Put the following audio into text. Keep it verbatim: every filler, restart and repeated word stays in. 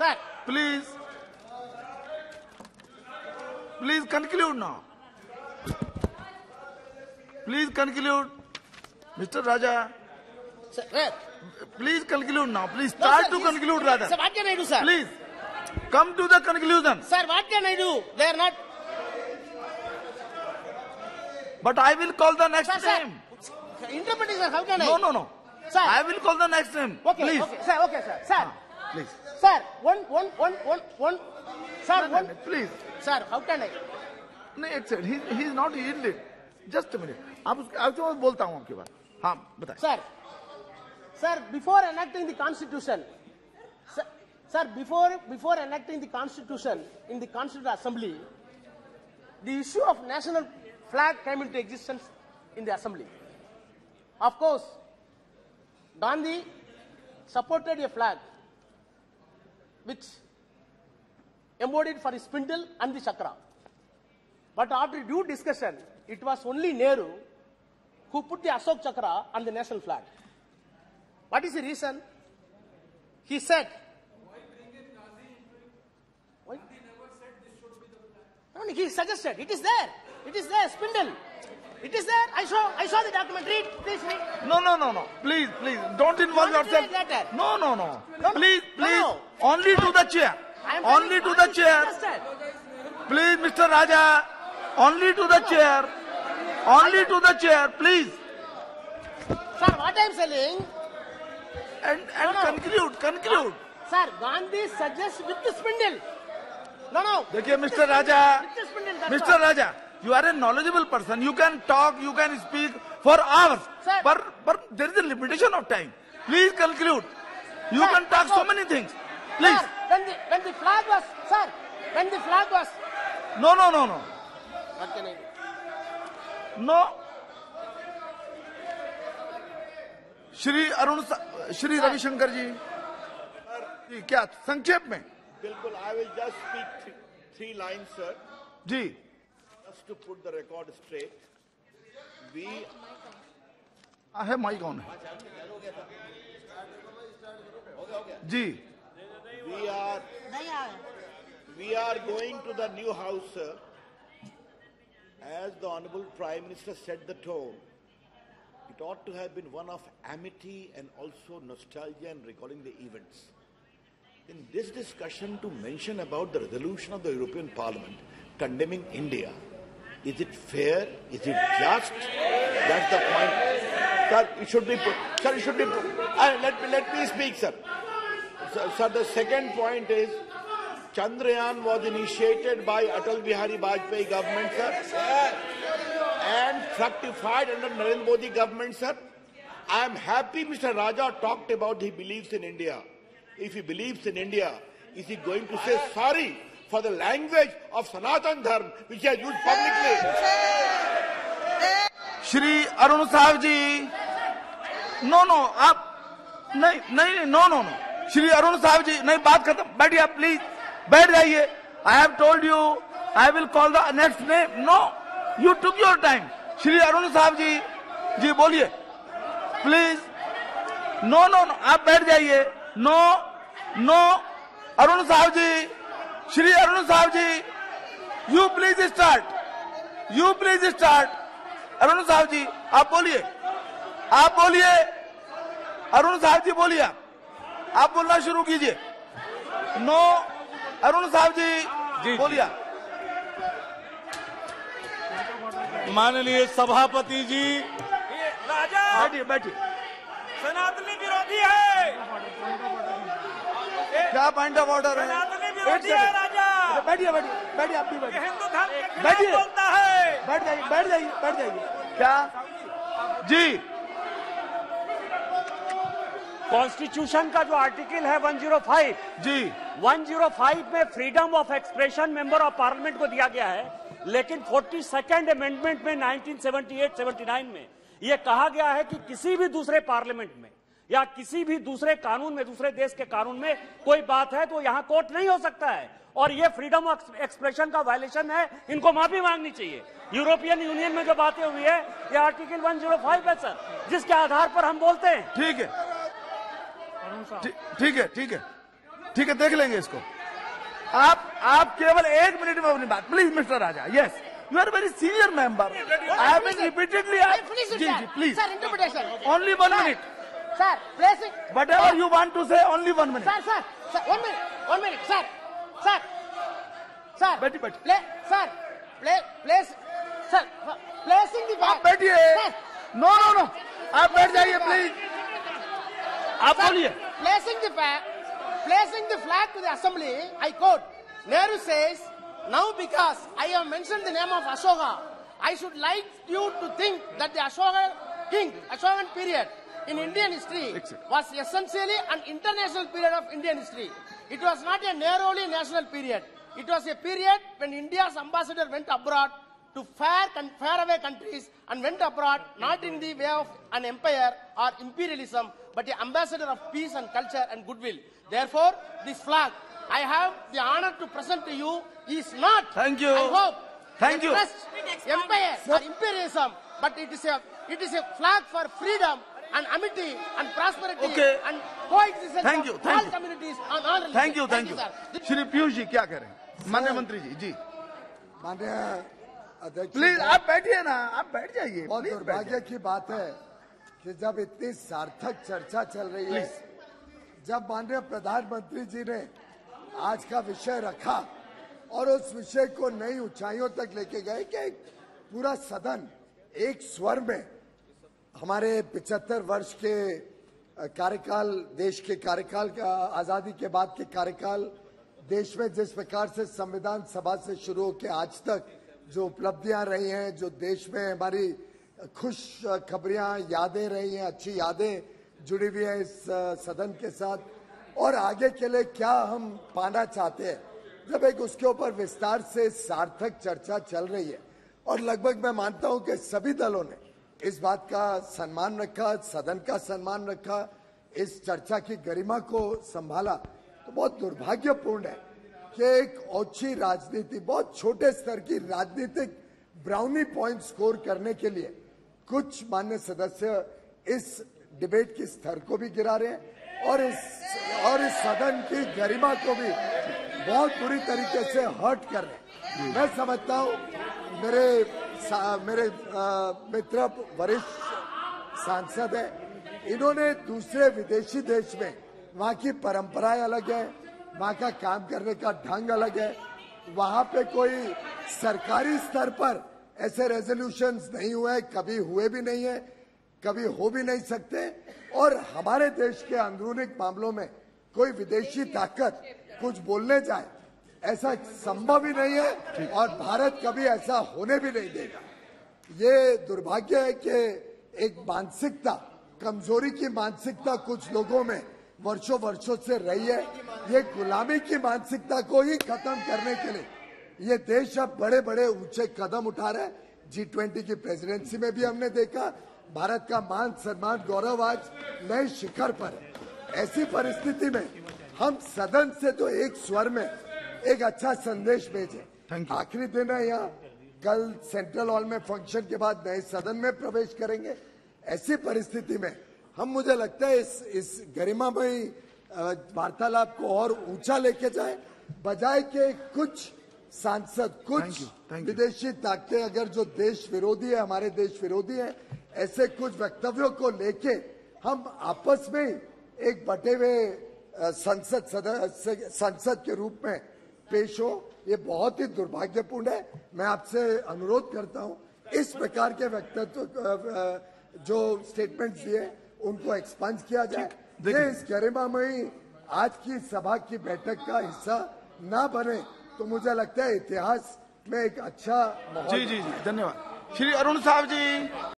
Sir. Please. Please conclude now. Please conclude. Mister Raja. Sir. Please conclude now. Please start no, sir, to conclude rather. Sir, what can I do, sir? Please. Come to the conclusion. Sir, what can I do? They are not... But I will call the next sir, name. Sir, interpreting, sir, how can I? No, no, no. Sir. I will call the next name. Okay, please. Okay, sir, okay, sir. Sir. Ah, please. Sir, one, one, one, one, one. Sir, no, one. No, no, please. Sir, how can I? No, it's it. He, he is not yielding. Just a minute. I will tell you after that. Yes, tell me. Sir. Sir, before enacting the Constitution, sir, sir, before before enacting the Constitution in the Constituent Assembly, the issue of national flag came into existence in the Assembly. Of course, Gandhi supported a flag which embodied for his spindle and the chakra. But after due discussion, it was only Nehru who put the Ashok Chakra on the national flag. What is the reason? He said, why bring in Gandhi? Why? Gandhi never said this should be the flag. No, he suggested. It is there. It is there. Spindle. It is there. I saw. I saw the document. Read. Please read. No, no, no, no. Please, please. Don't involve yourself. No, no, no. no. Please, please. No, no. Only to the chair. Only to the chair. Please, Mister Raja. Only to the chair. Only to the chair. Please. Sir, what I am saying. And, and no, no. conclude, conclude. Sir, Gandhi suggests with the spindle. No, no. Dekhiye, Mister Raja, Mister Raja, you are a knowledgeable person. You can talk, you can speak for hours. Sir. But, but there is a limitation of time. Please conclude. You sir, can talk so many things. Please. Sir, when the, when the flag was, sir, when the flag was. No, no, no, no. What can I do? No. Shri Arun Shri Ravishankar जी जी क्या संक्षेप में बिल्कुल I will just speak three line sir ji just to put the record straight we है mike on है जी we are we are going to the new house sir as the honourable prime minister set the tone. It ought to have been one of amity and also nostalgia and recalling the events. In this discussion, to mention about the resolution of the European Parliament condemning India, is it fair? Is it just? That's the point. Sir, it should be put. Sir, it should be put. Uh, let, me, let me speak, sir. sir. Sir, the second point is, Chandrayaan was initiated by Atal Bihari Bajpayee government, sir. sir. And fructified under Narendra Bodhi government, sir. I am happy Mister Raja talked about he believes in India. If he believes in India, is he going to say sorry for the language of Sanatan Dharma, which he has used publicly? Shri Arun Sahib Ji. No, no, aap. No, no, no, no. Shri Arun Sahib Ji. No, baat khatam. Baithiye aap, please. Baith jaiye. I have told you, I will call the next name. No. You took your time. Shri Arun Sahib Ji, Ji, boliye. Please. No, no, no. आप बैठ जाइए. No, no. Arun Sahib Ji, Shri Arun Sahib Ji, you please start. You please start. Arun Sahib Ji, आप बोलिए. आप बोलिए. Arun Sahib Ji बोलिए आप. आप बोलना शुरू कीजिए. No, Arun Sahib Ji, बोलिए. माननीय सभापति जी, राजा बैठिए बैठिए. सनातनी विरोधी है. क्या पॉइंट ऑफ ऑर्डर है? सनातनी विरोधी है राजा. बैठिए बैठिए बैठिए आप भी बैठिए. हिंदू धर्म के खिलाफ बोलता है. बैठ जाइए बैठ जाइए बैठ जाइए. क्या जी कॉन्स्टिट्यूशन का जो आर्टिकल है एक सौ पाँच जी एक सौ पाँच में freedom of expression member of parliament को दिया गया है, लेकिन बयालीसवें अमेंडमेंट में उन्नीस सौ अठहत्तर उन्यासी में यह कहा गया है कि किसी भी दूसरे पार्लियामेंट में या किसी भी दूसरे कानून में, दूसरे देश के कानून में कोई बात है तो यहां कोर्ट नहीं हो सकता है, और यह फ्रीडम ऑफ एक्सप्रेशन का वायलेशन है. इनको माफी मांगनी चाहिए. यूरोपियन यूनियन में जो बातें हुई है ये आर्टिकल एक सौ पाँच है सर, जिसके आधार पर हम बोलते हैं. ठीक है ठीक है ठीक है ठीक है, देख लेंगे इसको। आप आप केवल एक मिनट में अपनी बात, please mister Raja. Yes, you are very senior member, I have been repeatedly asked. जी जी, please sir, interpretation only one minute sir, please whatever you want to say, only one minute sir. Sir sir one minute one minute sir sir sir बैठिए बैठिए sir, play place sir, placing the बात, बैठिए। No no no, आप बैठ जाइए please, आप बोलिए। Placing the flag, placing the flag to the assembly, I quote, Nehru says, now because I have mentioned the name of Ashoka, I should like you to think that the Ashoka king, Ashokan period in Indian history was essentially an international period of Indian history. It was not a narrowly national period. It was a period when India's ambassador went abroad to far, faraway countries and went abroad not in the way of an empire or imperialism, but the ambassador of peace and culture and goodwill. Therefore, this flag I have the honor to present to you is not, thank you, I hope, thank you, empire or imperialism, but it is a it is a flag for freedom and amity and prosperity, okay, and coexistence, thank you, of thank all you communities on all religions. Thank you, thank, thank you, you, sir. Shri Piyush ji, kya keh rahe hain? माननीय मंत्री जी, जी माननीय अध्यक्ष, please आप बैठिए ना, आप बैठ जाइए। बहुत दुर्भाग्य की बात है कि जब इतनी सार्थक चर्चा चल रही है, जब माननीय प्रधानमंत्री जी ने आज का विषय रखा और उस विषय को नई ऊंचाइयों तक लेके गए कि पूरा सदन एक स्वर में हमारे पचहत्तर वर्ष के कार्यकाल, देश के कार्यकाल का, आजादी के बाद के कार्यकाल, देश में जिस प्रकार से संविधान सभा से शुरू होकर आज तक जो उपलब्धियां रही हैं, जो देश में हमारी खुश खबरियां, यादें रही हैं, अच्छी यादें जुड़ी हुई हैं इस सदन के साथ, और आगे के लिए क्या हम पाना चाहते हैं, जब एक उसके ऊपर विस्तार से सार्थक चर्चा चल रही है। और लगभग मैं मानता हूं कि सभी दलों ने इस बात का सम्मान रखा, सदन का सम्मान रखा, इस चर्चा की गरिमा को संभाला। तो बहुत दुर्भाग्यपूर्ण है कि एक ओछी राजनीति, बहुत छोटे स्तर की राजनीतिक ब्राउनी पॉइंट स्कोर करने के लिए कुछ मान्य सदस्य इस डिबेट के स्तर को भी गिरा रहे हैं और इस और इस सदन की गरिमा को भी बहुत बुरी तरीके से हर्ट कर रहे हैं। मैं समझता हूं मेरे मेरे आ, मित्र वरिष्ठ सांसद हैं, इन्होंने दूसरे विदेशी देश में, वहाँ की परंपराएं अलग है, वहाँ का काम करने का ढंग अलग है, वहाँ पे कोई सरकारी स्तर पर ऐसे रेजोल्यूशंस नहीं हुए, कभी हुए भी नहीं है, कभी हो भी नहीं सकते, और हमारे देश के अंदरूनिक मामलों में कोई विदेशी ताकत कुछ बोलने जाए ऐसा संभव ही नहीं है, और भारत कभी ऐसा होने भी नहीं देगा। ये दुर्भाग्य है कि एक मानसिकता, कमजोरी की मानसिकता कुछ लोगों में वर्षों वर्षों से रही है। ये गुलामी की मानसिकता को ही खत्म करने के लिए ये देश अब बड़े बड़े ऊंचे कदम उठा रहा है। जी ट्वेंटी की प्रेसिडेंसी में भी हमने देखा, भारत का मान सम्मान गौरव आज नए शिखर पर है। ऐसी परिस्थिति में हम सदन से तो एक स्वर में एक अच्छा संदेश भेजें। आखिरी दिन है यहाँ, कल सेंट्रल हॉल में फंक्शन के बाद नए सदन में प्रवेश करेंगे। ऐसी परिस्थिति में हम, मुझे लगता है इस इस गरिमामयी वार्तालाप को और ऊंचा लेके जाए, बजाय के कुछ सांसद, कुछ thank you, thank you. विदेशी ताकतें अगर जो देश विरोधी है, हमारे देश विरोधी है, ऐसे कुछ वक्तव्यों को लेके हम आपस में एक बटे हुए संसद सदस्य, संसद के रूप में पेश हो, ये बहुत ही दुर्भाग्यपूर्ण है। मैं आपसे अनुरोध करता हूं इस प्रकार के वक्तव्य, जो स्टेटमेंट्स दिए, उनको एक्सपांड किया जाए। ये इस गरिमा में आज की सभा की बैठक का हिस्सा ना बने तो मुझे लगता है इतिहास में एक अच्छा माहौल। जी जी जी, धन्यवाद श्री अरुण साहब जी।